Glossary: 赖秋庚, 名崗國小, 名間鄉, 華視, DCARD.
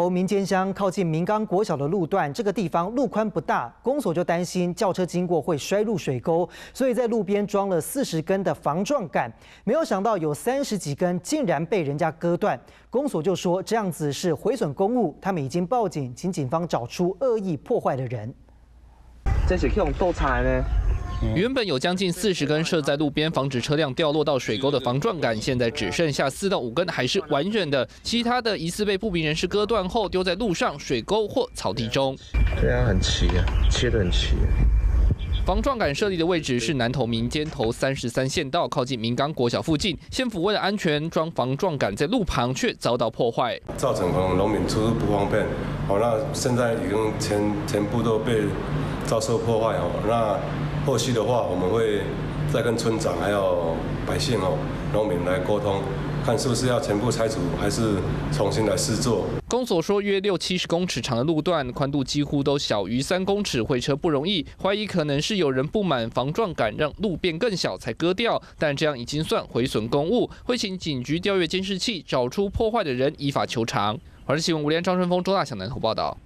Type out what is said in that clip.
头民间乡靠近明冈国小的路段，这个地方路宽不大，公所就担心轿车经过会摔入水沟，所以在路边装了40根的防撞杆。没有想到有30几根竟然被人家割断，公所就说这样子是毁损公物，他们已经报警，请警方找出恶意破坏的人。这是用刀叉呢。 原本有将近40根设在路边防止车辆掉落到水沟的防撞杆，现在只剩下4到5根还是完整的，其他的疑似被不明人士割断后丢在路上、水沟或草地中。对啊，很齐啊，切得很齐。 防撞杆设立的位置是南投民间头33县道，靠近明冈国小附近。县府为了安全装防撞杆，在路旁却遭到破坏，造成可能农民出入不方便。哦，那现在已经全部都被遭受破坏哦。那后续的话，我们会再跟村长还有百姓哦、农民来沟通。 看是不是要全部拆除，还是重新来施作？公所说，约60-70公尺长的路段，宽度几乎都小于3公尺，会车不容易。怀疑可能是有人不满防撞杆让路变更小才割掉，但这样已经算毁损公物，会请警局调阅监视器，找出破坏的人，依法求偿。华视新闻吴连、张春峰、周大祥南投报道。